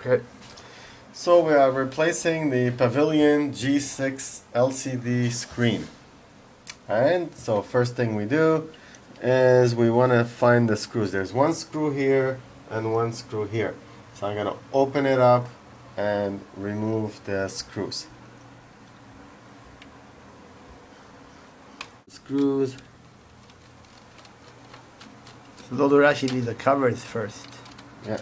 Okay. So we are replacing the Pavilion G6 LCD screen. And so first thing we do is we want to find the screws. There's one screw here and one screw here. So I'm going to open it up and remove the screws. Those are actually the covers first. Yeah.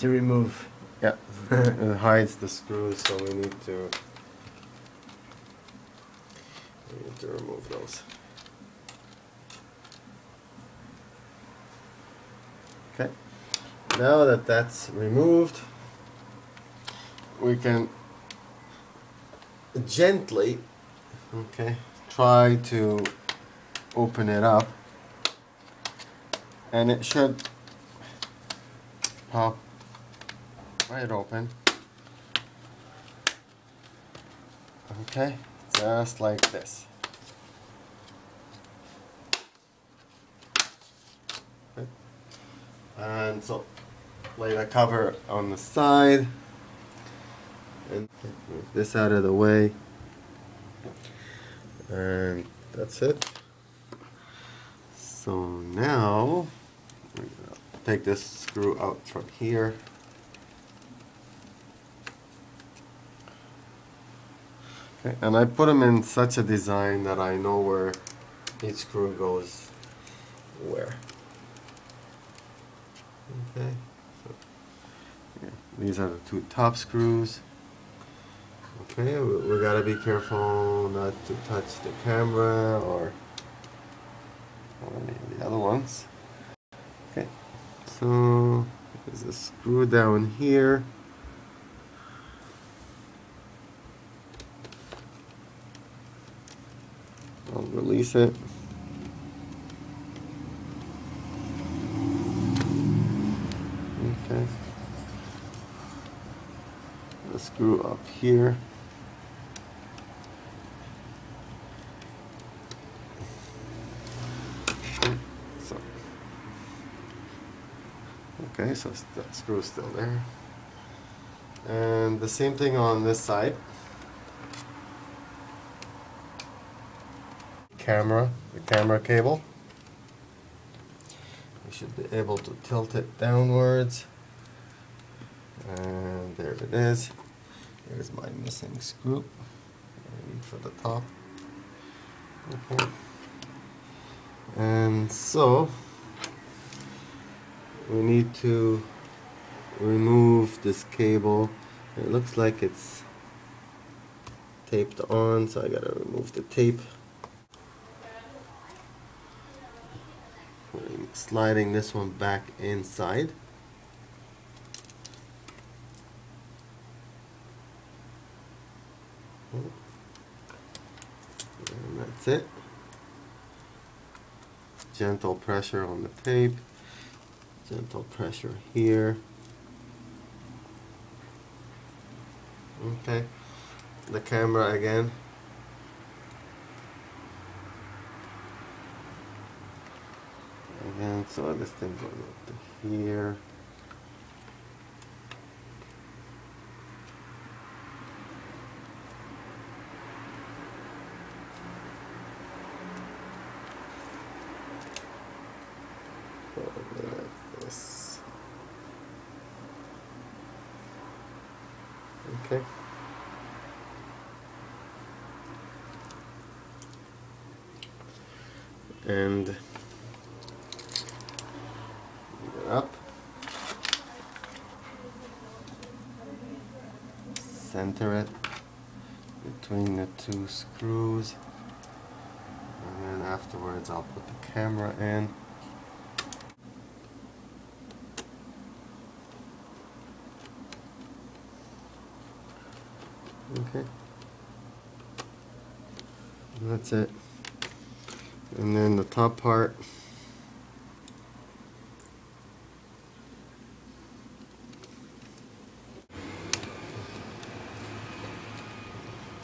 To remove. Yeah. It hides the screws, so we need to remove those. Okay. Now that that's removed, we can gently, okay, try to open it up, and it should pop right open. Okay, just like this. Okay. And so lay the cover on the side and move this out of the way, and that's it. So now we're gonna take this screw out from here. Okay, and I put them in such a design that I know where each screw goes where. Okay, so yeah, these are the two top screws. Okay, we gotta be careful not to touch the camera or any of the other ones. Okay, so there's a screw down here. I'll release it. Okay. The screw up here. Okay, so that screw's still there. And the same thing on this side. The camera cable. We should be able to tilt it downwards. And there it is. Here's my missing screw for the top. Okay. And so we need to remove this cable. It looks like it's taped on, so I gotta remove the tape. I'm sliding this one back inside. And that's it. Gentle pressure on the tape. Gentle pressure here. Okay, the camera again. And so this thing goes up to here. Okay. And up, center it between the two screws, and then afterwards I'll put the camera in. Okay, and that's it. And then the top part,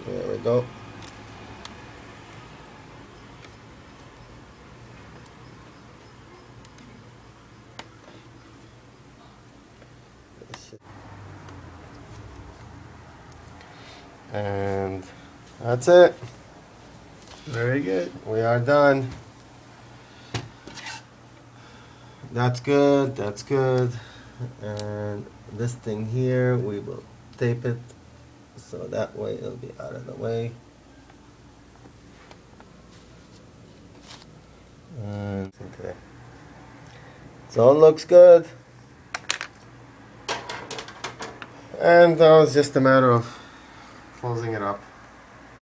there we go. And that's it. Very good. We are done. That's good. That's good. And this thing here, we will tape it so that way it'll be out of the way. And okay. So it looks good. And now it's just a matter of closing it up.